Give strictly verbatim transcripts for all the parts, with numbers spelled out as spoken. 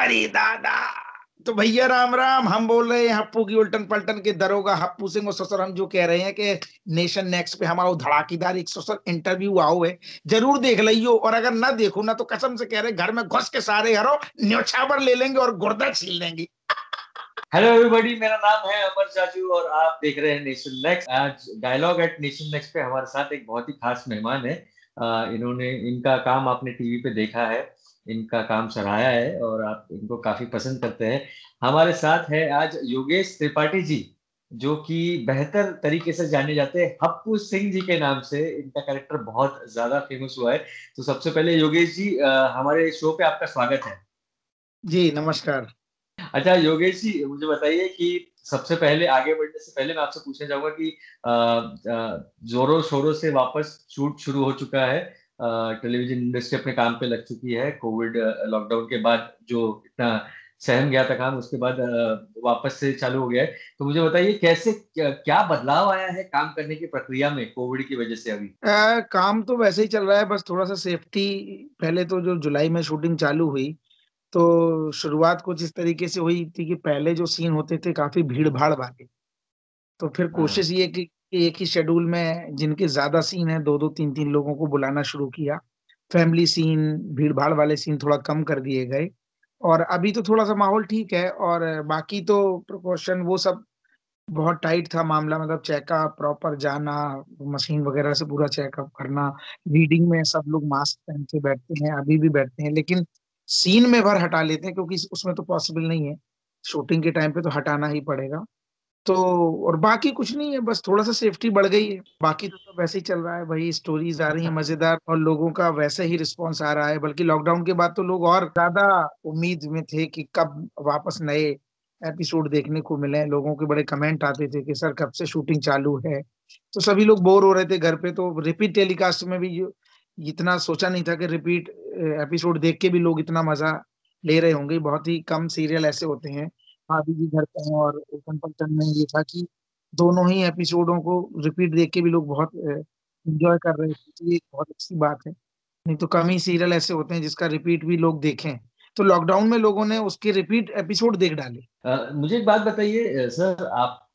अरे दादा, तो भैया राम राम, हम बोल रहे हैं हप्पू की उल्टन पलटन के दरोगा हप्पू सिंह और ससुर। हम जो कह रहे हैं कि नेशन नेक्स्ट पे हमारा धड़ाकेदार एक ससुर इंटरव्यू आओ है, जरूर देख लियो। और अगर ना देखो ना तो कसम से कह रहे घर में घुस के सारे घरों न्योछावर ले लेंगे और गुर्दा छील लेंगे। हेलो एवरीबॉडी, मेरा नाम है अमर चाचू और आप देख रहे हैं नेशन नेक्स्ट। आज डायलॉग एट नेशन नेक्स्ट पे हमारे साथ एक बहुत ही खास मेहमान है। आ, इन्होंने इनका काम आपने टीवी पे देखा है, इनका काम सराहा है और आप इनको काफी पसंद करते हैं। हमारे साथ है आज योगेश त्रिपाठी जी, जो कि बेहतर तरीके से जाने जाते हैं हप्पू सिंह जी के नाम से। इनका कैरेक्टर बहुत ज्यादा फेमस हुआ है। तो सबसे पहले योगेश जी, आ, हमारे शो पे आपका स्वागत है जी। नमस्कार। अच्छा योगेश जी, मुझे बताइए कि सबसे पहले आगे बढ़ने से पहले मैं आपसे पूछना चाहूंगा कि जोरों शोरों से वापस शूट शुरू हो चुका है, टेलीविजन इंडस्ट्री अपने काम पे लग चुकी है। कोविड लॉकडाउन के बाद जो इतना सहम गया था काम, उसके बाद वापस से चालू हो गया है। तो मुझे बताइए कैसे क्या बदलाव आया है काम करने की प्रक्रिया में कोविड की वजह से? अभी आ, काम तो वैसे ही चल रहा है, बस थोड़ा सा सेफ्टी। पहले तो जो जुलाई में शूटिंग चालू हुई तो शुरुआत कुछ इस तरीके से हुई थी कि पहले जो सीन होते थे काफी भीड़ भाड़ वाले, तो फिर कोशिश ये कि एक ही शेड्यूल में जिनके ज्यादा सीन है दो दो तीन तीन लोगों को बुलाना शुरू किया। फैमिली सीन, भीड़ भाड़ वाले सीन थोड़ा कम कर दिए गए और अभी तो थोड़ा सा माहौल ठीक है। और बाकी तो प्रिकॉशन वो सब बहुत टाइट था मामला, मतलब चेकअप प्रॉपर जाना, मशीन वगैरह से पूरा चेकअप करना। रीडिंग में सब लोग मास्क पहन के बैठते हैं, अभी भी बैठते हैं, लेकिन सीन में भर हटा लेते हैं क्योंकि उसमें तो पॉसिबल नहीं है, शूटिंग के टाइम पे तो हटाना ही पड़ेगा। तो और बाकी कुछ नहीं है, बस थोड़ा सा सेफ्टी बढ़ गई है। बाकी तो, तो वैसे ही चल रहा है भाई। स्टोरीज आ रही है मजेदार और लोगों का वैसे ही रिस्पॉन्स आ रहा है। बल्कि लॉकडाउन के बाद तो लोग और ज्यादा उम्मीद में थे कि कब वापस नए एपिसोड देखने को मिले। लोगों के बड़े कमेंट आते थे कि सर कब से शूटिंग चालू है, तो सभी लोग बोर हो रहे थे घर पे। तो रिपीट टेलीकास्ट में भी इतना सोचा नहीं था कि रिपीट एपिसोड देख के भी लोग इतना मजा ले रहे होंगे। बहुत ही कम सीरियल ऐसे होते हैं। भाभी जी घर पर है और उल्टन पलटन में ये था कि दोनों ही एपिसोडों को रिपीट देख के भी लोग बहुत एंजॉय कर रहे थे। ये बहुत अच्छी बात है, नहीं तो कम ही सीरियल ऐसे होते हैं जिसका रिपीट भी लोग देखें। तो लॉकडाउन में लोगों ने उसके रिपीट एपिसोड देख डाले। आ, मुझे एक बात बताइए सर, आपका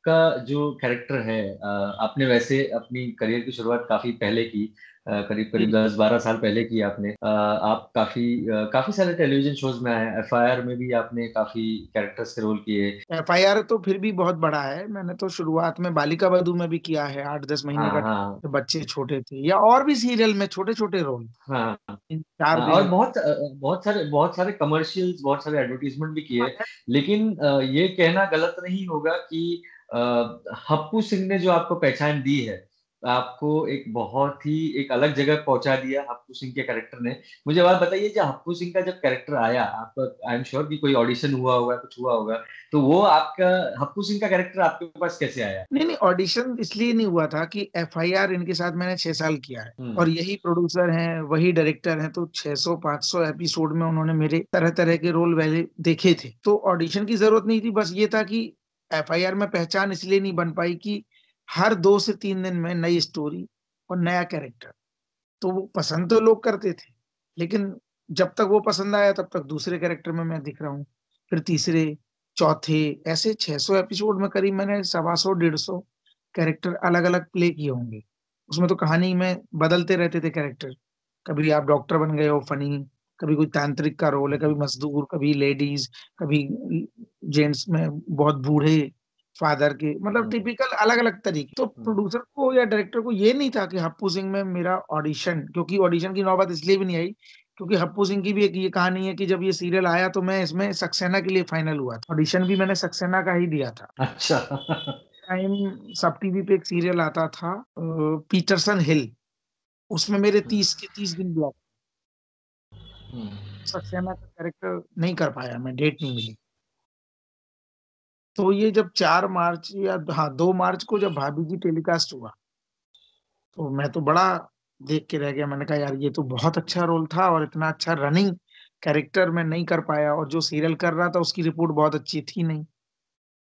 जो कैरेक्टर है, आपने वैसे अपनी करियर की शुरुआत काफी पहले की, करीब करीब दस बारह साल पहले की आपने। आ, आप काफी आ, काफी सारे टेलीविजन शोज में आए। एफ आई आर में भी आपने काफी कैरेक्टर्स के रोल किए। एफ आई आर तो फिर भी बहुत बड़ा है। मैंने तो शुरुआत में बालिका वधू में भी किया है, आठ दस महीने का। हाँ, तो बच्चे छोटे थे, या और भी सीरियल में छोटे छोटे रोल। हाँ, चार हाँ, और बहुत बहुत सारे बहुत सारे कमर्शियल, बहुत सारे एडवर्टीजमेंट भी किए। हाँ, लेकिन ये कहना गलत नहीं होगा कि हप्पू सिंह ने जो आपको पहचान दी है, आपको एक बहुत ही एक अलग जगह पहुंचा दिया हप्पू सिंह के कैरेक्टर ने। मुझे बात बताइए, जब हप्पू सिंह का जब कैरेक्टर आया, आपका आई एम श्योर कि कोई ऑडिशन हुआ होगा, कुछ हुआ होगा, तो वो आपका हप्पू सिंह का कैरेक्टर आपके पास कैसे आया? नहीं नहीं, ऑडिशन इसलिए नहीं हुआ था कि एफ आई आर इनके साथ मैंने छह साल किया है और यही प्रोड्यूसर है, वही डायरेक्टर है। तो छह सौ पांच सौ एपिसोड में उन्होंने मेरे तरह तरह के रोल वैले देखे थे, तो ऑडिशन की जरूरत नहीं थी। बस ये था कि एफ आई आर में पहचान इसलिए नहीं बन पाई कि हर दो से तीन दिन में नई स्टोरी और नया कैरेक्टर। तो वो पसंद तो लोग करते थे, लेकिन जब तक वो पसंद आया तब तक दूसरे कैरेक्टर में मैं दिख रहा हूँ, फिर तीसरे चौथे, ऐसे छह सौ एपिसोड में करीब मैंने सवा सौ डेढ़ सौ कैरेक्टर अलग अलग प्ले किए होंगे। उसमें तो कहानी में बदलते रहते थे कैरेक्टर। कभी आप डॉक्टर बन गए हो फनी, कभी कोई तांत्रिक का रोल है, कभी मजदूर, कभी लेडीज, कभी जेंट्स में बहुत बूढ़े फादर के, मतलब टिपिकल अलग अलग तरीके। तो प्रोड्यूसर को या डायरेक्टर को ये नहीं था कि हप्पू सिंह में मेरा ऑडिशन, क्योंकि ऑडिशन की नौबत इसलिए भी नहीं आई क्योंकि हप्पू सिंह की भी एक ये कहानी है कि जब ये सीरियल आया तो मैं इसमें सक्सेना के लिए फाइनल हुआ था। ऑडिशन भी मैंने सक्सेना का ही दिया था। अच्छा। टाइम सब टीवी पे एक सीरियल आता था पीटरसन हिल, उसमें मेरे तीस के तीस दिन ब्लॉक। सक्सेना का कैरेक्टर नहीं कर पाया मैं, डेट नहीं मिली। तो ये जब चार मार्च या हाँ दो मार्च को जब भाभी जी टेलीकास्ट हुआ तो मैं तो बड़ा देख के रह गया। मैंने कहा यार ये तो बहुत अच्छा रोल था और इतना अच्छा रनिंग कैरेक्टर मैं नहीं कर पाया, और जो सीरियल कर रहा था उसकी रिपोर्ट बहुत अच्छी थी नहीं,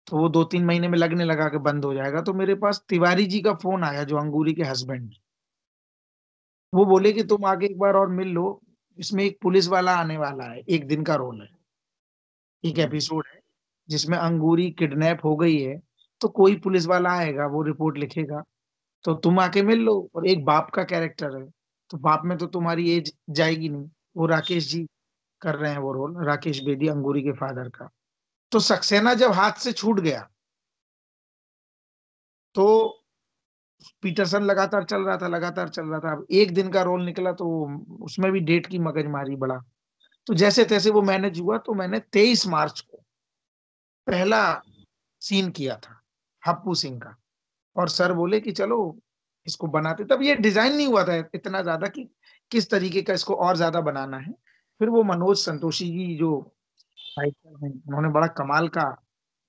तो वो दो तीन महीने में लगने लगा कि बंद हो जाएगा। तो मेरे पास तिवारी जी का फोन आया, जो अंगूरी के हस्बैंड, वो बोले कि तुम आगे एक बार और मिल लो, इसमें एक पुलिस वाला आने वाला है, एक दिन का रोल है। एक एपिसोड है जिसमें अंगूरी किडनैप हो गई है, तो कोई पुलिस वाला आएगा, वो रिपोर्ट लिखेगा, तो तुम आके मिल लो। और एक बाप का कैरेक्टर है, तो बाप में तो तुम्हारी एज जाएगी नहीं, वो राकेश जी कर रहे हैं वो रोल, राकेश बेदी अंगूरी के फादर का। तो सक्सेना जब हाथ से छूट गया तो पीटरसन लगातार चल रहा था लगातार चल रहा था अब एक दिन का रोल निकला तो उसमें भी डेट की मगजमारी, बड़ा तो जैसे तैसे वो मैनेज हुआ। तो मैंने तेईस मार्च को पहला सीन किया था हप्पू सिंह का, और सर बोले कि चलो इसको बनाते। तब ये डिजाइन नहीं हुआ था इतना ज्यादा कि किस तरीके का इसको और ज्यादा बनाना है। फिर वो मनोज संतोषी जी जो राइटर हैं, उन्होंने बड़ा कमाल का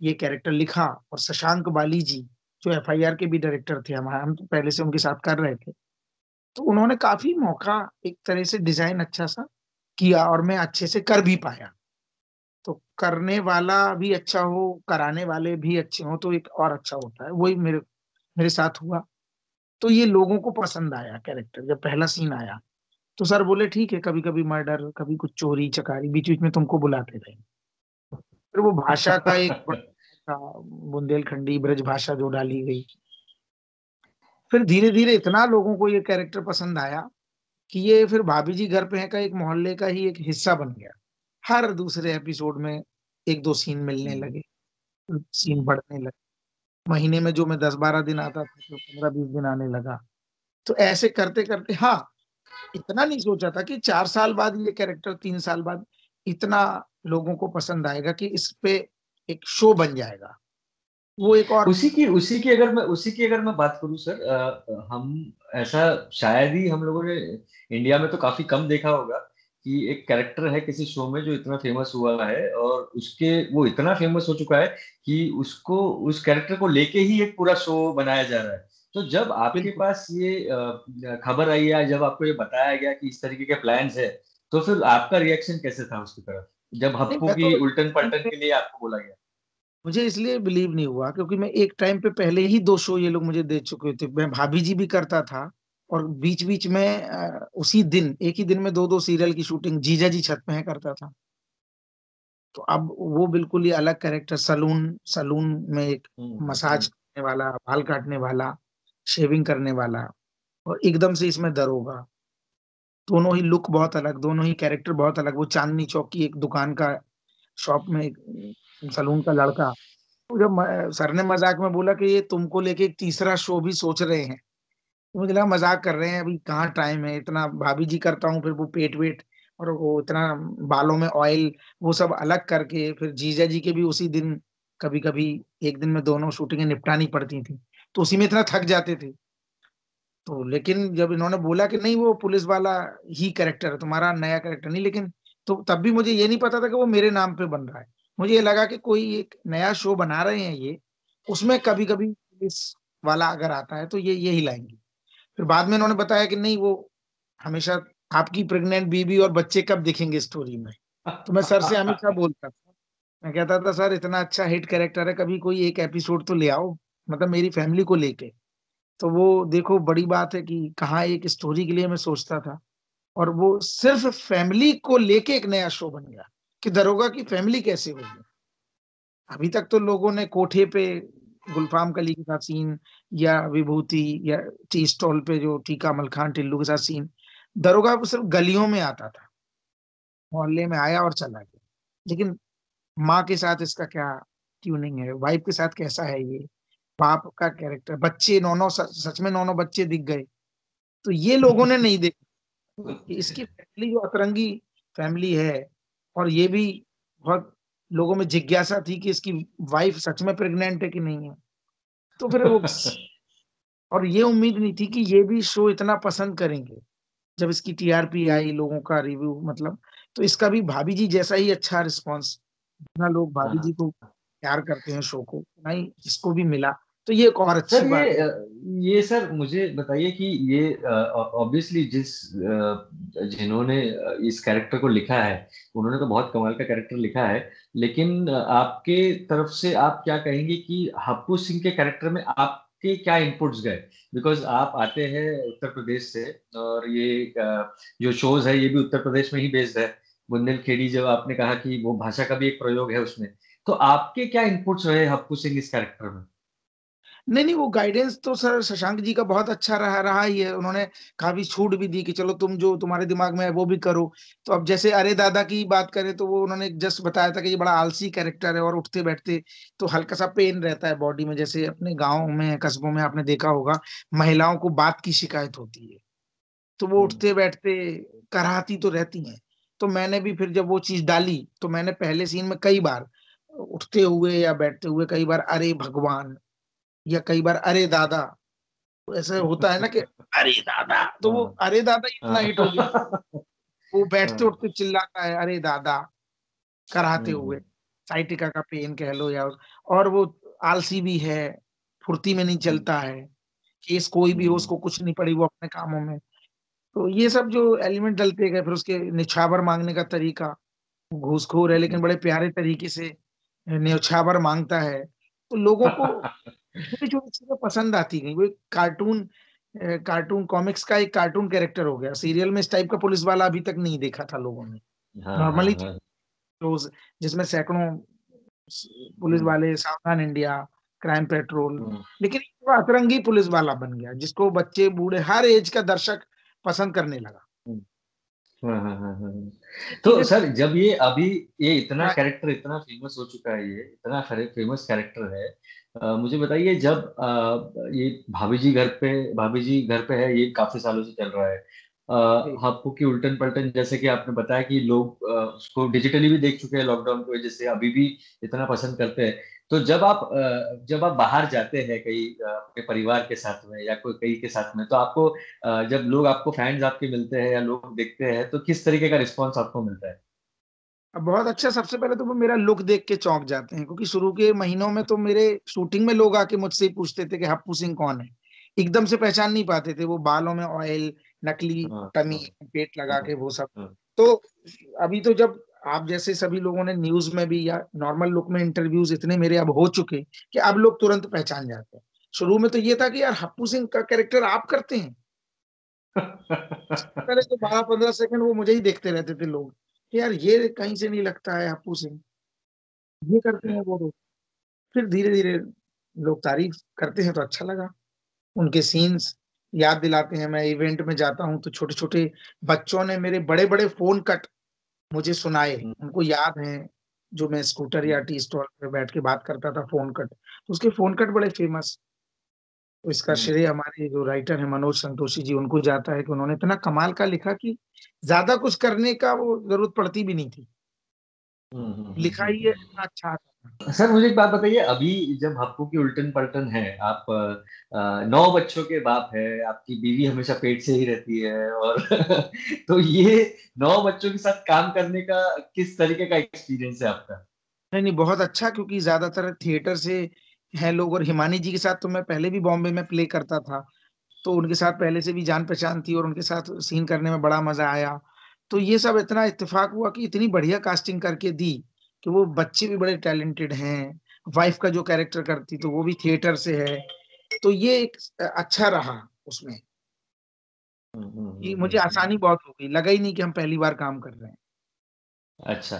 ये कैरेक्टर लिखा, और शशांक बाली जी जो एफ आई आर के भी डायरेक्टर थे, हमारे हम तो पहले से उनके साथ कर रहे थे, तो उन्होंने काफी मौका एक तरह से डिजाइन अच्छा सा किया और मैं अच्छे से कर भी पाया। तो करने वाला भी अच्छा हो, कराने वाले भी अच्छे हो, तो एक और अच्छा होता है। वही मेरे मेरे साथ हुआ। तो ये लोगों को पसंद आया कैरेक्टर जब पहला सीन आया। तो सर बोले ठीक है, कभी कभी मर्डर, कभी कुछ चोरी चकारी, बीच बीच में तुमको बुलाते रहे। फिर वो भाषा का एक बुंदेलखंडी ब्रज भाषा जो डाली गई, फिर धीरे धीरे इतना लोगों को ये कैरेक्टर पसंद आया कि ये फिर भाभी जी घर पे है का एक मोहल्ले का ही एक हिस्सा बन गया। हर दूसरे एपिसोड में एक दो सीन मिलने लगे, सीन बढ़ने लगे। महीने में जो मैं दस बारह दिन आता था तो पंद्रह बीस दिन आने लगा। तो ऐसे करते करते, हाँ इतना नहीं सोचा था कि चार साल बाद ये कैरेक्टर, तीन साल बाद इतना लोगों को पसंद आएगा कि इस पे एक शो बन जाएगा। वो एक और उसी की उसी की अगर मैं उसी की अगर मैं बात करूं सर, आ, हम ऐसा शायद ही हम लोगों ने इंडिया में तो काफी कम देखा होगा कि एक कैरेक्टर है किसी शो में जो इतना फेमस हुआ है, और उसके वो इतना फेमस हो चुका है कि उसको उस कैरेक्टर को लेके ही एक पूरा शो बनाया जा रहा है। तो जब आपके पास ये खबर आई है, जब आपको ये बताया गया कि इस तरीके के प्लान्स है, तो फिर आपका रिएक्शन कैसे था उसकी तरफ, जब हप्पू की उल्टन पलटन के लिए आपको बोला गया? मुझे इसलिए बिलीव नहीं हुआ क्योंकि मैं एक टाइम पे पहले ही दो शो ये लोग मुझे दे चुके थे। मैं भाभी जी भी करता था और बीच बीच में उसी दिन, एक ही दिन में दो दो सीरियल की शूटिंग जीजा जी छत पर है करता था। तो अब वो बिल्कुल ही अलग कैरेक्टर, सलून सलून में एक मसाज करने वाला, बाल काटने वाला, शेविंग करने वाला, और एकदम से इसमें दरोगा, दोनों ही लुक बहुत अलग, दोनों ही कैरेक्टर बहुत अलग। वो चांदनी चौक की एक दुकान का, शॉप में एक सलून का लड़का। तो जब सर ने मजाक में बोला कि ये तुमको लेके एक तीसरा शो भी सोच रहे हैं, तो मुझे लगा मजाक कर रहे हैं, अभी कहाँ टाइम है इतना। भाभी जी करता हूँ, फिर वो पेट वेट और वो इतना बालों में ऑयल वो सब अलग करके, फिर जीजा जी के भी उसी दिन कभी कभी एक दिन में दोनों शूटिंगें निपटानी पड़ती थी, तो उसी में इतना थक जाते थे। तो लेकिन जब इन्होंने बोला कि नहीं वो पुलिस वाला ही कैरेक्टर है तुम्हारा, नया कैरेक्टर नहीं, लेकिन तो तब भी मुझे ये नहीं पता था कि वो मेरे नाम पे बन रहा है। मुझे ये लगा कि कोई एक नया शो बना रहे हैं ये, उसमें कभी कभी पुलिस वाला अगर आता है तो ये यही लाएंगे। फिर बाद में इन्होंने बताया कि नहीं वो हमेशा आपकी प्रेग्नेंट बीबी और बच्चे कब दिखेंगे स्टोरी में। तो मैं सर से हमेशा बोलता था, मैं कहता था सर इतना अच्छा हिट कैरेक्टर है, कभी कोई एक एपिसोड तो ले आओ, मतलब मेरी फैमिली को लेके। तो वो देखो बड़ी बात है कि कहाँ एक स्टोरी के लिए मैं सोचता था, और वो सिर्फ फैमिली को लेके एक नया शो बन गया कि दरोगा की फैमिली कैसे होगी। अभी तक तो लोगों ने कोठे पे गुलफाम कली के साथ सीन, या विभूति, या टी स्टॉल पे जो टीका मलखान टिल्लू के साथ सीन, दरोगा को सिर्फ गलियों में आता था, मोहल्ले में आया और चला गया। लेकिन माँ के साथ इसका क्या ट्यूनिंग है, वाइफ के साथ कैसा है, ये बाप का कैरेक्टर, बच्चे नौ नौ सच में नौ नौ बच्चे दिख गए, तो ये लोगों ने नहीं देखा कि इसकी फैमिली जो अतरंगी फैमिली है। और ये भी बहुत लोगों में जिज्ञासा थी कि इसकी वाइफ सच में प्रेग्नेंट है कि नहीं है। तो फिर वो और ये उम्मीद नहीं थी कि ये भी शो इतना पसंद करेंगे। जब इसकी टी आर पी आई, लोगों का रिव्यू मतलब, तो इसका भी भाभी जी जैसा ही अच्छा रिस्पॉन्स, इतना लोग भाभी जी को प्यार करते हैं शो को, नहीं इसको भी मिला, तो ये एक और अच्छी बात है। ये सर मुझे बताइए कि ये ऑब्वियसली जिस जिन्होंने इस कैरेक्टर को लिखा है उन्होंने तो बहुत कमाल का कैरेक्टर लिखा है, लेकिन आपके तरफ से आप क्या कहेंगे कि हप्पू सिंह के कैरेक्टर में आपके क्या इनपुट्स गए? बिकॉज आप आते हैं उत्तर प्रदेश से और ये जो शोज है ये भी उत्तर प्रदेश में ही बेस्ड है, बुंदेलखेड़ी, जब आपने कहा कि वो भाषा का भी एक प्रयोग है उसमें, तो आपके क्या इनपुट्स रहे हप्पू सिंह इस कैरेक्टर में? नहीं नहीं वो गाइडेंस तो सर शशांक जी का बहुत अच्छा रहा रहा ही है। उन्होंने काफी छूट भी दी कि चलो तुम जो तुम्हारे दिमाग में है वो भी करो। तो अब जैसे अरे दादा की बात करें तो वो उन्होंने जस्ट बताया था कि ये बड़ा आलसी कैरेक्टर है और उठते बैठते तो हल्का सा पेन रहता है बॉडी में। जैसे अपने गाँव में कस्बों में आपने देखा होगा महिलाओं को बात की शिकायत होती है तो वो उठते बैठते कराहती तो रहती है। तो मैंने भी फिर जब वो चीज डाली तो मैंने पहले सीन में कई बार उठते हुए या बैठते हुए कई बार अरे भगवान या कई बार अरे दादा, ऐसे होता है ना कि अरे दादा, तो वो अरे दादा इतना हिट हो गया। वो बैठते उठते चिल्लाता है अरे दादा कराते हुए, साइटिका का पेन कह लो या, और वो आलसी भी है, फुर्ती में नहीं चलता है, केस कोई भी हो उसको कुछ नहीं पड़ी वो अपने कामों में। तो ये सब जो एलिमेंट डलते गए, फिर उसके निछावर मांगने का तरीका, घूसखोर है लेकिन बड़े प्यारे तरीके से निछावर मांगता है, तो लोगों को छोटी छोटी चीजें पसंद आती गई। वो एक कार्टून कार्टून कॉमिक्स का एक कार्टून कैरेक्टर हो गया। सीरियल में इस टाइप का पुलिस वाला अभी तक नहीं देखा था लोगों ने। नॉर्मली शोज जिसमें सैकड़ों पुलिस वाले, सावधान इंडिया, क्राइम पेट्रोल, लेकिन अतरंगी पुलिस वाला बन गया जिसको बच्चे बूढ़े हर एज का दर्शक पसंद करने लगा। हाँ हाँ हाँ हाँ। तो सर जब ये अभी ये इतना कैरेक्टर इतना फेमस हो चुका है, ये इतना फेमस कैरेक्टर है, आ, मुझे बताइए जब आ, ये भाभी जी घर पे भाभी जी घर पे है, ये काफी सालों से चल रहा है, हप्पू की उल्टन पलटन जैसे कि आपने बताया कि लोग आ, उसको डिजिटली भी देख चुके हैं लॉकडाउन की वजह से, अभी भी इतना पसंद करते हैं। तो जब आप जब आप बाहर जाते हैं कहीं अपने परिवार के साथ में या कोई कहीं के साथ में, तो आपको जब लोग आपको फैंस आपके मिलते हैं या लोग देखते हैं तो किस तरीके का रिस्पांस आपको मिलता है? अब बहुत अच्छा, सबसे पहले तो वो मेरा लुक देख के चौंक जाते हैं क्योंकि शुरू के महीनों में तो मेरे शूटिंग में लोग आके मुझसे पूछते थे कि हप्पू सिंह कौन है, एकदम से पहचान नहीं पाते थे। वो बालों में ऑयल, नकली टमी, पेट लगा के वो सब। तो अभी तो जब आप जैसे सभी लोगों ने न्यूज में भी या नॉर्मल लुक में इंटरव्यूज इतने मेरे अब हो चुके कि अब लोग तुरंत पहचान जाते हैं। शुरू में तो ये था कि यार हप्पू सिंह का कैरेक्टर आप करते हैं। पहले तो बारह पंद्रह सेकंड वो मुझे ही देखते रहते थे लोग कि यार ये कहीं से नहीं लगता है हप्पू सिंह, ये करते हैं वो। फिर धीरे धीरे लोग तारीफ करते हैं तो अच्छा लगा। उनके सीन्स याद दिलाते हैं। मैं इवेंट में जाता हूँ तो छोटे छोटे बच्चों ने मेरे बड़े बड़े फोन कट मुझे सुनाए, उनको याद है जो मैं स्कूटर या टी स्टॉल पे बैठ के बात करता था, फोन कट। उसके फोन कट बड़े फेमस। इसका श्रेय हमारे जो राइटर है मनोज संतोषी जी, उनको जाता है कि उन्होंने इतना कमाल का लिखा कि ज्यादा कुछ करने का वो जरूरत पड़ती भी नहीं थी, लिखा ही है इतना अच्छा था। सर मुझे एक बात बताइए, अभी जब हप्पू की उल्टन पलटन है, आप आ, नौ बच्चों के बाप है, आपकी बीवी हमेशा पेट से ही रहती है और तो ये नौ बच्चों के साथ काम करने का किस तरीके का एक्सपीरियंस है आपका? नहीं नहीं बहुत अच्छा, क्योंकि ज्यादातर थिएटर से है लोग और हिमानी जी के साथ तो मैं पहले भी बॉम्बे में प्ले करता था तो उनके साथ पहले से भी जान पहचान थी और उनके साथ सीन करने में बड़ा मजा आया। तो ये सब इतना इत्तेफाक हुआ कि इतनी बढ़िया कास्टिंग करके दी कि वो बच्चे भी बड़े टैलेंटेड हैं। वाइफ का जो कैरेक्टर करती तो वो भी थिएटर से है, तो ये एक अच्छा रहा उसमें कि मुझे आसानी बहुत हो गई, लगा ही नहीं कि हम पहली बार काम कर रहे हैं। अच्छा,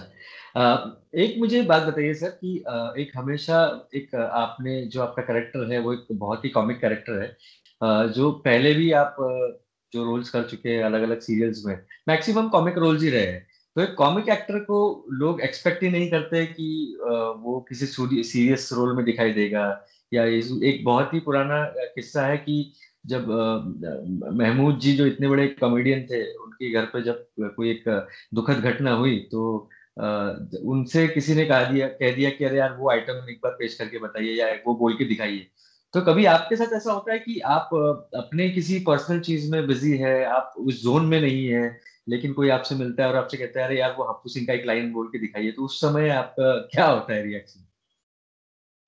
एक मुझे बात बताइए सर कि एक हमेशा एक आपने जो आपका कैरेक्टर है वो एक बहुत ही कॉमिक कैरेक्टर है, जो पहले भी आप जो रोल्स कर चुके हैं अलग अलग सीरियल्स में, मैक्सिमम कॉमिक रोल्स ही रहे हैं। तो एक कॉमिक एक्टर को लोग एक्सपेक्ट ही नहीं करते कि वो किसी सीरियस रोल में दिखाई देगा। या एक बहुत ही पुराना किस्सा है कि जब महमूद जी जो इतने बड़े कॉमेडियन थे, उनके घर पे जब कोई एक दुखद घटना हुई तो उनसे किसी ने कहा दिया कह दिया कि अरे यार वो आइटम एक बार पेश करके बताइए या वो बोल के दिखाइए। तो कभी आपके साथ ऐसा होता है कि आप अपने किसी पर्सनल चीज में बिजी है, आप उस जोन में नहीं है, लेकिन कोई आपसे मिलता है और आपसे कहता है अरे यार वो हप्पू सिंह का एक लाइन बोल के दिखाइए, तो उस समय आपका क्या होता है रिएक्शन?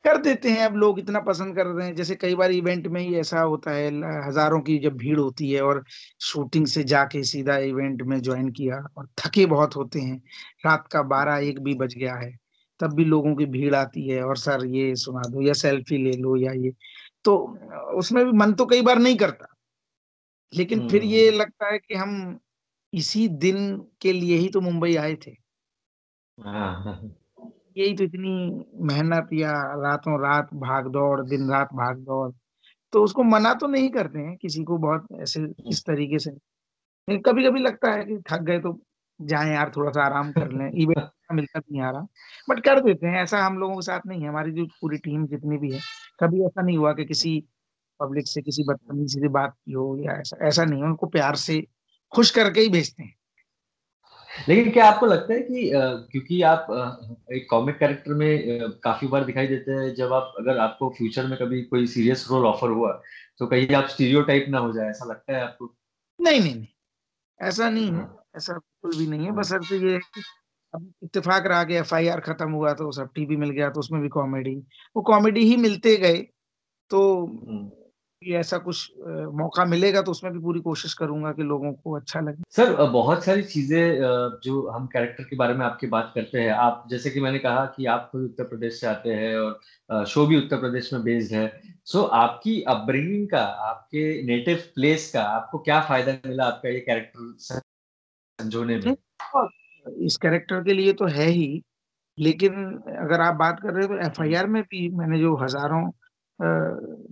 कर देते हैं, अब लोग इतना पसंद कर रहे हैं। जैसे कई बार इवेंट में ही ऐसा होता है, हजारों की जब भीड़ होती है और शूटिंग से जाके सीधा इवेंट में ज्वाइन किया और थके बहुत होते हैं, रात का बारह एक भी बज गया है, तब भी लोगों की भीड़ आती है और सर ये सुना दो या सेल्फी ले लो या ये, तो उसमें भी मन तो कई बार नहीं करता, लेकिन फिर ये लगता है कि हम इसी दिन के लिए ही तो मुंबई आए थे। यही तो इतनी मेहनत या रातों रात भाग दौड़, दिन रात भाग दौड़, तो उसको मना तो नहीं करते हैं किसी को बहुत ऐसे इस तरीके से। कभी कभी लगता है कि थक गए तो जाएं यार, थोड़ा सा आराम कर लें, इवेंट मिलता नहीं आ रहा, बट कर देते हैं। ऐसा हम लोगों के साथ नहीं है, हमारी जो पूरी टीम जितनी भी है, कभी ऐसा नहीं हुआ कि किसी पब्लिक से किसी बदतमीजी से बात की हो या ऐसा, ऐसा नहीं है। उनको प्यार से खुश करके ही भेजते हैं। लेकिन क्या आपको लगता है कि आ, क्योंकि आप आ, एक कॉमिक कैरेक्टर में आ, काफी बार दिखाई देते हैं, जब आप अगर आपको फ्यूचर में कभी कोई सीरियस रोल ऑफर हुआ तो कहीं आप स्टीरियोटाइप ना हो जाए, ऐसा लगता है आपको? नहीं नहीं नहीं, ऐसा नहीं है, ऐसा बिल्कुल भी नहीं है। बस अब ये अब इत्तेफाक रहा कि एफ आई आर खत्म हुआ तो सब टीवी मिल गया, तो उसमें भी कॉमेडी वो कॉमेडी ही मिलते गए। तो ये ऐसा कुछ मौका मिलेगा तो उसमें भी पूरी कोशिश करूंगा कि लोगों को अच्छा लगे। सर, बहुत सारी चीजें जो हम कैरेक्टर के बारे में आपके बात करते हैं, आप जैसे कि मैंने कहा कि आप खुद उत्तर प्रदेश से आते हैं और शो भी उत्तर प्रदेश में बेस्ड है, सो आपकी अपब्रिंगिंग का, आपके नेटिव प्लेस का आपको क्या फायदा मिला आपका ये कैरेक्टर संजोने में? इस कैरेक्टर के लिए तो है ही, लेकिन अगर आप बात कर रहे हो तो एफ आई आर में भी मैंने जो हजारों आ,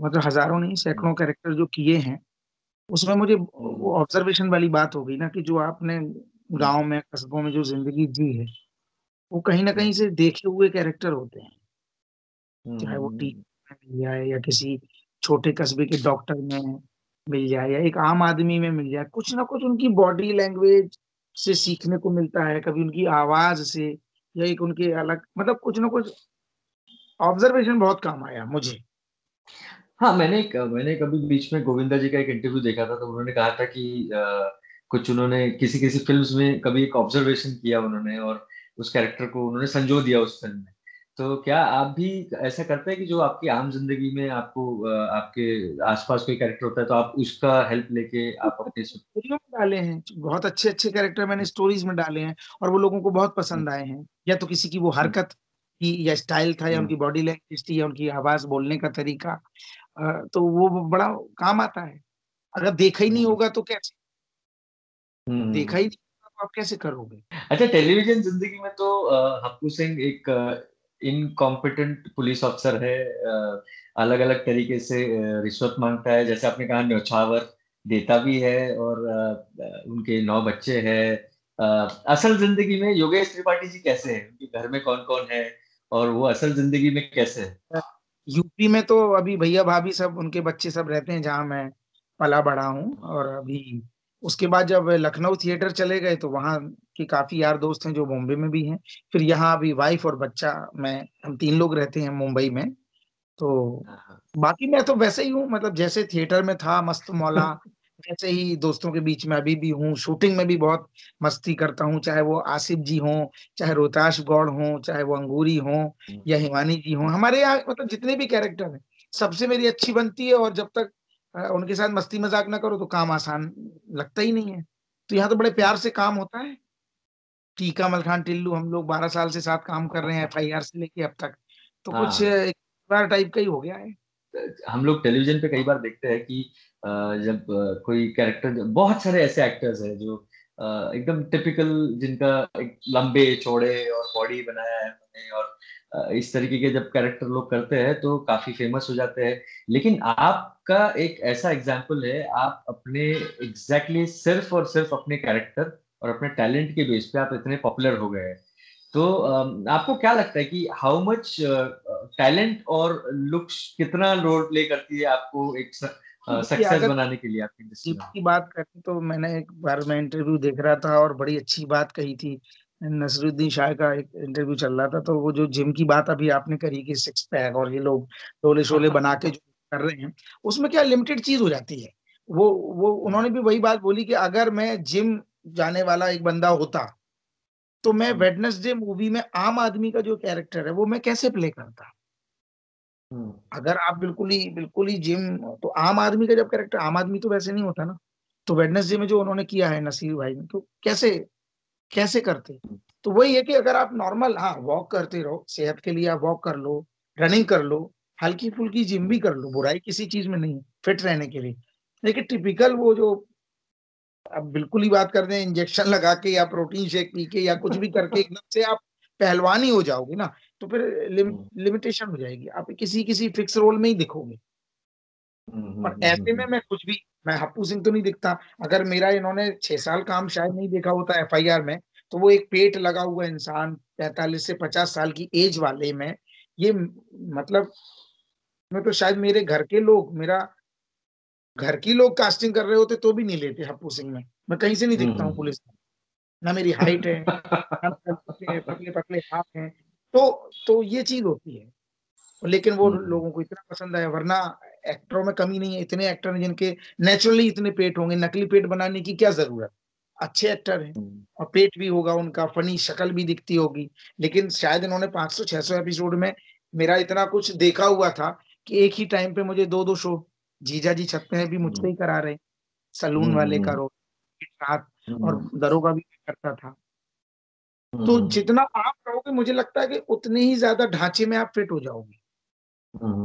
मतलब हजारों नहीं सैकड़ों कैरेक्टर जो किए हैं, उसमें मुझे वो ऑब्जर्वेशन वाली बात हो गई ना कि जो आपने गांव में कस्बों में जो जिंदगी जी है वो कहीं ना कहीं से देखे हुए कैरेक्टर होते हैं, चाहे वो टीचर में मिल जाए या किसी छोटे कस्बे के डॉक्टर में मिल जाए या एक आम आदमी में मिल जाए, कुछ ना कुछ उनकी बॉडी लैंग्वेज से सीखने को मिलता है, कभी उनकी आवाज से या एक उनके अलग, मतलब कुछ ना कुछ ऑब्जर्वेशन बहुत काम आया मुझे। हाँ, मैंने मैंने कभी बीच में गोविंदा जी का एक इंटरव्यू देखा था, तो उन्होंने कहा था कि आ, कुछ उन्होंने किसी किसी फिल्म्स में कभी एक ऑब्जर्वेशन किया उन्होंने और उस कैरेक्टर को उन्होंने संजो दिया उस फिल्म में। तो क्या आप भी ऐसा करते हैं कि जो आपकी आम जिंदगी में आपको आपके आसपास कोई कैरेक्टर होता है तो आप उसका हेल्प लेके आप अपने स्टोरियों में डाले हैं? बहुत अच्छे अच्छे कैरेक्टर मैंने स्टोरीज में डाले हैं और वो लोगों को बहुत पसंद आए हैं, या तो किसी की वो हरकत की या स्टाइल था या उनकी बॉडी लैंग्वेज थी या उनकी आवाज बोलने का तरीका, तो वो बड़ा काम आता है। अगर देखा ही नहीं होगा तो कैसे, देखा ही नहीं होगा तो आप कैसे करोगे? अच्छा, टेलीविजन जिंदगी में तो हप्पू सिंह एक इनकॉम्पिटेंट पुलिस ऑफिसर है, अलग अलग तरीके से रिश्वत मांगता है, जैसे आपने कहा न्योछावर देता भी है, और उनके नौ बच्चे हैं। असल जिंदगी में योगेश त्रिपाठी जी कैसे हैं, उनके घर में कौन कौन है और वो असल जिंदगी में कैसे है? यूपी में तो अभी भैया भाभी सब उनके बच्चे सब रहते हैं जहाँ मैं पला बड़ा हूँ, और अभी उसके बाद जब लखनऊ थिएटर चले गए तो वहाँ के काफी यार दोस्त हैं जो बॉम्बे में भी हैं, फिर यहाँ अभी वाइफ और बच्चा, मैं हम तीन लोग रहते हैं मुंबई में। तो बाकी मैं तो वैसे ही हूँ, मतलब जैसे थिएटर में था मस्त मौला वैसे ही दोस्तों के बीच में अभी भी हूँ। शूटिंग में भी बहुत मस्ती करता हूँ, चाहे वो आसिफ जी हों, चाहे रोहताश गौड़ हों, चाहे वो अंगूरी हों या हिमानी जी हों। हमारे यहाँ मतलब जितने भी कैरेक्टर हैं सबसे मेरी अच्छी बनती है, और जब तक उनके साथ मस्ती मजाक ना करो तो काम आसान लगता ही नहीं है। तो यहाँ तो बड़े प्यार से काम होता है। टीका मलखान टिल्लू हम लोग बारह साल से साथ काम कर रहे हैं, एफ आई आर से लेके अब तक, तो कुछ एक बार टाइप का ही हो गया है। हम लोग टेलीविजन पे कई बार देखते हैं कि जब कोई कैरेक्टर, बहुत सारे ऐसे एक्टर्स हैं जो एकदम टिपिकल, जिनका एक लंबे चौड़े और बॉडी बनाया है उन्होंने, और इस तरीके के जब कैरेक्टर लोग करते हैं तो काफी फेमस हो जाते हैं। लेकिन आपका एक ऐसा एग्जाम्पल है, आप अपने एग्जैक्टली सिर्फ और सिर्फ अपने कैरेक्टर और अपने टैलेंट के बेस पे आप इतने पॉपुलर हो गए हैं। तो आपको क्या लगता है कि हाउ मच टैलेंट और लुक्स कितना रोल प्ले करती है आपको एक सक्सेस बनाने के लिए? आपकी डिस्ट्रिक्ट की बात करें तो मैंने एक बार मैं इंटरव्यू देख रहा था और बड़ी अच्छी बात कही थी, नसीरुद्दीन शाह का एक इंटरव्यू चल रहा था, तो वो जो जिम की बात अभी आपने करी कि सिक्स पैक और ये लोग डोले शोले बना के जो कर रहे हैं, उसमें क्या लिमिटेड चीज हो जाती है। वो वो उन्होंने भी वही बात बोली कि अगर मैं जिम जाने वाला एक बंदा होता तो मैं वेडनेसडे मूवी में आम आदमी का जो कैरेक्टर है वो मैं कैसे प्ले करता। अगर आप बिल्कुल ही बिल्कुल ही जिम, तो आम आदमी का जब कैरेक्टर, आम आदमी तो वैसे नहीं होता ना, तो वेडनेसडे में जो उन्होंने किया है नसीर भाई ने, तो कैसे कैसे करते। तो वही है कि अगर आप नॉर्मल, हाँ वॉक करते रहो, सेहत के लिए आप वॉक कर लो, रनिंग कर लो, हल्की फुल्की जिम भी कर लो, बुराई किसी चीज में नहीं, फिट रहने के लिए। लेकिन टिपिकल वो जो अब बिल्कुल ही बात कर दें इंजेक्शन लगा के या प्रोटीन शेक पी के या कुछ भी करके एकदम से आप पहलवान ही हो जाओगे ना, तो फिर लिम, लिमिटेशन हो जाएगी, आप किसी किसी फिक्स रोल में ही दिखोगे। पर ऐसे में मैं कुछ भी, मैं हप्पू सिंह तो नहीं दिखता। अगर मेरा इन्होंने छह साल काम शायद नहीं देखा होता एफ आई आर में, तो वो एक पेट लगा हुआ इंसान पैंतालीस से पचास साल की एज वाले में, ये मतलब मैं तो शायद मेरे घर के लोग, मेरा घर की लोग कास्टिंग कर रहे होते तो भी नहीं लेते हप्पू सिंह में। मैं कहीं से नहीं दिखता हूँ पुलिस में, ना मेरी हाइट है, ना पतले पतले हाथ हैं, तो तो ये चीज होती है। लेकिन वो लोगों को इतना पसंद आया, वरना एक्टरों में कमी नहीं है, इतने एक्टर हैं जिनके नेचुरली इतने पेट होंगे, नकली पेट बनाने की क्या जरूरत, अच्छे एक्टर हैं और पेट भी होगा उनका, फनी शक्ल भी दिखती होगी। लेकिन शायद इन्होंने पांच सौ छह सौ एपिसोड में मेरा इतना कुछ देखा हुआ था कि एक ही टाइम पे मुझे दो दो शो, जीजा जी छत पर है भी मुझसे ही करा रहे, सलून वाले का रो साथ और दरोगा भी करता था। तो जितना आप रहोगे मुझे लगता है कि उतने ही ज्यादा ढांचे में आप फिट हो जाओगे,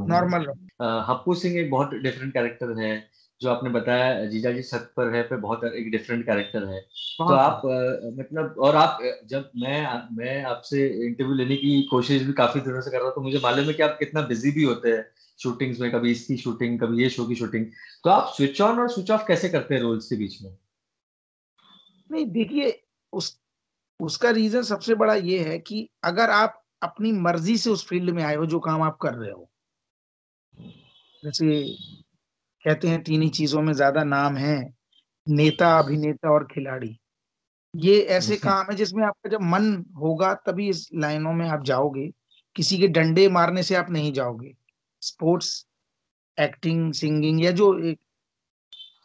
नॉर्मल रहो। हप्पू सिंह एक बहुत डिफरेंट कैरेक्टर है, जो आपने बताया जीजा जी छत पर है पे बहुत एक डिफरेंट कैरेक्टर है। तो आप आ, मतलब, और आप जब मैं मैं आपसे इंटरव्यू लेने की कोशिश भी काफी दिनों से कर रहा हूँ, तो मुझे मालूम है कि आप कितना बिजी भी होते हैं शूटिंग्स में, कभी इसकी शूटिंग, कभी ये शो की शूटिंग, तो आप स्विच ऑन और स्विच ऑफ कैसे करते हैं रोल्स के बीच में? नहीं देखिए, उस उसका रीजन सबसे बड़ा ये है कि अगर आप अपनी मर्जी से उस फील्ड में आए हो जो काम आप कर रहे हो, जैसे कहते हैं तीन ही चीजों में ज्यादा नाम है, नेता, अभिनेता और खिलाड़ी, ये ऐसे काम है जिसमें आपका जब मन होगा तभी इस लाइनों में आप जाओगे, किसी के डंडे मारने से आप नहीं जाओगे। स्पोर्ट्स, एक्टिंग, सिंगिंग या जो एक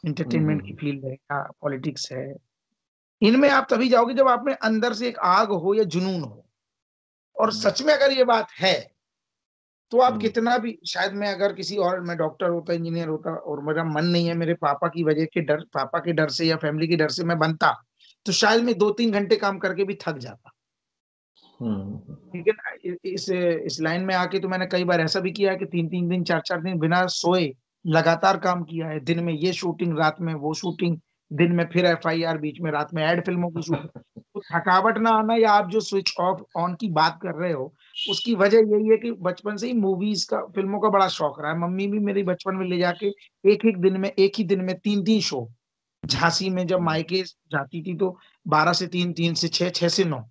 एंटरटेनमेंट की फील्ड है या पॉलिटिक्स है, इनमें आप तभी जाओगे जब आप में अंदर से एक आग हो या जुनून हो। और सच में अगर ये बात है तो आप कितना भी, शायद मैं अगर किसी और, मैं डॉक्टर होता, इंजीनियर होता और मेरा मन नहीं है, मेरे पापा की वजह के डर, पापा के डर से या फैमिली के डर से मैं बनता, तो शायद मैं दो तीन घंटे काम करके भी थक जाता। लेकिन इस इस लाइन में आके तो मैंने कई बार ऐसा भी किया है कि तीन तीन दिन, चार चार दिन बिना सोए लगातार काम किया है। दिन में ये शूटिंग, रात में वो शूटिंग, दिन में फिर एफ आई आर, बीच में रात में एड फिल्मों की शूटिंग। तो थकावट ना आना या आप जो स्विच ऑफ ऑन की बात कर रहे हो, उसकी वजह यही है कि बचपन से ही मूवीज का, फिल्मों का बड़ा शौक रहा है। मम्मी भी मेरी बचपन में ले जाके एक एक दिन में एक ही दिन में तीन तीन शो, झांसी में जब मायके जाती थी तो बारह से तीन, तीन से छह, छह से नौ,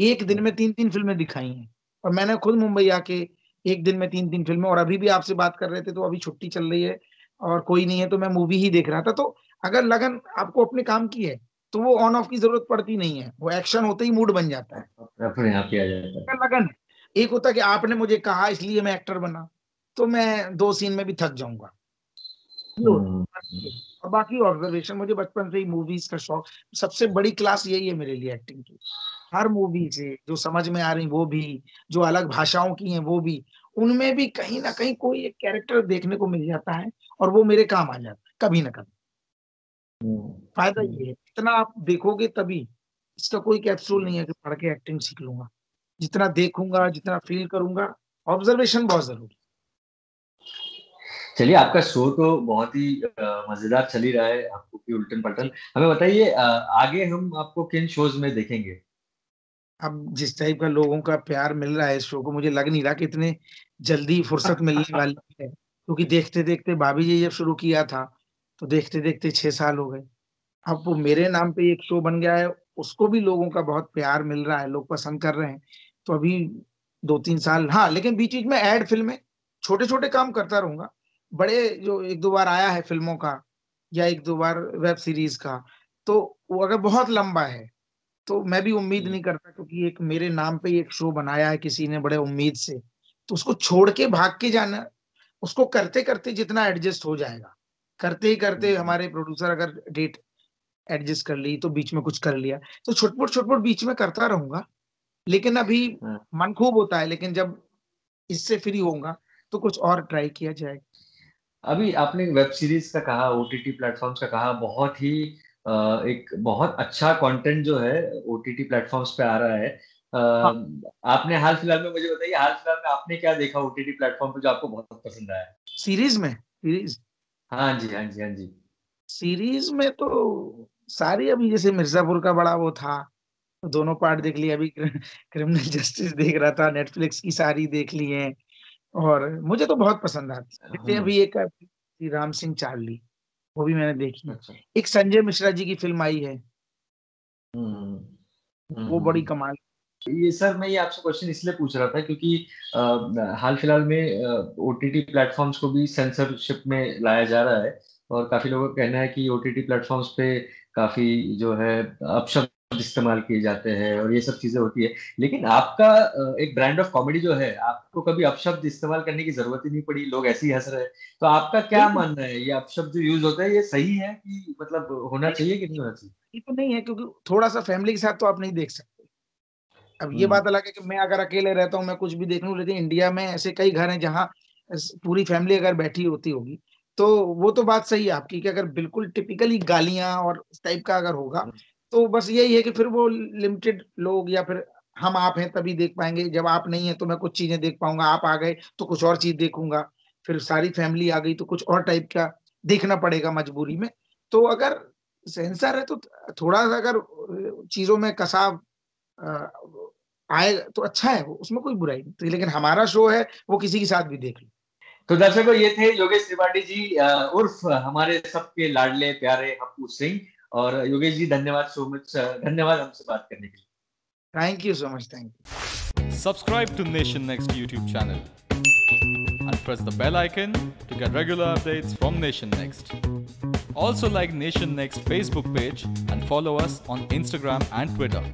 एक दिन में तीन तीन फिल्में दिखाई हैं। और मैंने खुद मुंबई आके एक दिन में तीन तीन फिल्में, और अभी भी आपसे बात कर रहे थे तो अभी छुट्टी चल रही है और कोई नहीं है तो मैं मूवी ही देख रहा था। तो अगर लगन आपको अपने काम की है तो वो ऑन ऑफ की जरूरत पड़ती नहीं है, वो एक्शन होते ही मूड बन जाता है, अपने आप ही आ जाता है। लगन एक होता कि आपने मुझे कहा इसलिए मैं एक्टर बना, तो मैं दो सीन में भी थक जाऊंगा। और बाकी ऑब्जर्वेशन, मुझे बचपन से ही मूवीज का शौक, सबसे बड़ी क्लास यही है मेरे लिए एक्टिंग की। हर मूवी से जो समझ में आ रही वो भी, जो अलग भाषाओं की हैं वो भी, उनमें भी कहीं ना कहीं कोई एक कैरेक्टर देखने को मिल जाता है और वो मेरे काम आ जाता है कभी ना कभी। फायदा ये है, इतना आप देखोगे तभी, इसका कोई कैप्सूल नहीं है कि पढ़ के एक्टिंग सीख लूंगा। जितना देखूंगा, जितना फील करूंगा, ऑब्जर्वेशन बहुत जरूरी। चलिए, आपका शो तो बहुत ही मजेदार चल ही रहा है, हप्पू की उल्टन पल्टन। हमें बताइए आगे हम आपको किन शोज में देखेंगे? अब जिस टाइप का लोगों का प्यार मिल रहा है इस शो को, मुझे लग नहीं रहा कि इतने जल्दी फुर्सत मिलने वाली है, क्योंकि देखते देखते भाभी जी जब शुरू किया था तो देखते देखते छह साल हो गए। अब वो मेरे नाम पे एक शो बन गया है, उसको भी लोगों का बहुत प्यार मिल रहा है, लोग पसंद कर रहे हैं। तो अभी दो तीन साल, हाँ, लेकिन बीच बीच में एड फिल्में, छोटे छोटे काम करता रहूंगा। बड़े जो एक दो बार आया है फिल्मों का या एक दो बार वेब सीरीज का, तो वो अगर बहुत लंबा है तो मैं भी उम्मीद नहीं करता, क्योंकि एक मेरे नाम पे एक शो बनाया है किसी ने बड़े उम्मीद से, तो उसको छोड़ के भाग के जाना, उसको करते करते जितना एडजस्ट हो जाएगा, करते ही करते हमारे प्रोड्यूसर अगर डेट एडजस्ट कर ली तो बीच में कुछ कर लिया, तो छुटपुट छुटपुट बीच में करता रहूंगा। लेकिन अभी मन खूब होता है, लेकिन जब इससे फ्री होगा तो कुछ और ट्राई किया जाएगा। अभी आपने वेब सीरीज का कहा, ओटीटी प्लेटफॉर्म्स का कहा, बहुत ही Uh, एक बहुत अच्छा कंटेंट जो है ओटीटी प्लेटफॉर्म्स पे आ रहा है। uh, हाँ। आपने हाल फिलहाल में, मुझे बताइए हाल फिलहाल में आपने क्या देखा ओटीटी प्लेटफॉर्म पे जो आपको बहुत पसंद आया? सीरीज में सीरीज हाँ जी हाँ जी हाँ जी सीरीज में तो सारी, अभी जैसे मिर्जापुर का बड़ा वो था, दोनों पार्ट देख लिए, अभी क्रिमिनल जस्टिस देख रहा था, नेटफ्लिक्स की सारी देख ली है, और मुझे तो बहुत पसंद आती है। अभी एक राम सिंह चार्ली, वो भी मैंने देखी। अच्छा। एक संजय मिश्रा जी की फिल्म आई है, वो बड़ी कमाल। ये सर मैं ये आपसे क्वेश्चन इसलिए पूछ रहा था क्योंकि हाल फिलहाल में ओटीटी प्लेटफॉर्म्स को भी सेंसरशिप में लाया जा रहा है, और काफी लोगों का कहना है कि ओटीटी प्लेटफॉर्म्स पे काफी जो है अपशब्द इस्तेमाल किए जाते हैं और ये सब चीजें होती है, लेकिन आपका एक ब्रांड ऑफ कॉमेडी जो है, आपको कभी अपशब्द इस्तेमाल करने की जरूरत ही नहीं पड़ी, लोग ऐसे ही हंस रहे हैं, तो आपका क्या मानना है, ये अपशब्द जो यूज होता है ये सही है कि मतलब होना चाहिए कि नहीं होना चाहिए? ये तो नहीं है क्योंकि थोड़ा सा फैमिली के साथ तो आप नहीं देख सकते। अब ये बात अलग है कि मैं अगर अकेले रहता हूँ मैं कुछ भी देख लूँ, लेकिन इंडिया में ऐसे कई घर हैं जहाँ पूरी फैमिली अगर बैठी होती होगी तो वो तो बात सही है आपकी कि अगर बिल्कुल टिपिकली गालियां और इस टाइप का अगर होगा तो बस यही है कि फिर वो लिमिटेड लोग या फिर हम आप हैं तभी देख पाएंगे, जब आप नहीं है तो मैं कुछ चीजें देख पाऊंगा, आप आ गए तो कुछ और चीज देखूंगा, फिर सारी फैमिली आ गई तो कुछ और टाइप का देखना पड़ेगा मजबूरी में। तो अगर सेंसर है तो थोड़ा सा अगर चीजों में कसाव आए तो अच्छा है, उसमें कोई बुराई नहीं। तो लेकिन हमारा शो है वो किसी के साथ भी देख लो। तो दर्शकों ये थे योगेश त्रिपाठी जी उर्फ हमारे सबके लाडले प्यारे हप्पू सिंह। और योगेश जी धन्यवाद सो मच, धन्यवाद हमसे बात करने के लिए। Thank you so much, thank you. Subscribe to Nation Next YouTube channel and press the bell icon to get regular updates from Nation Next. Also like Nation Next Facebook page and follow us on Instagram and Twitter.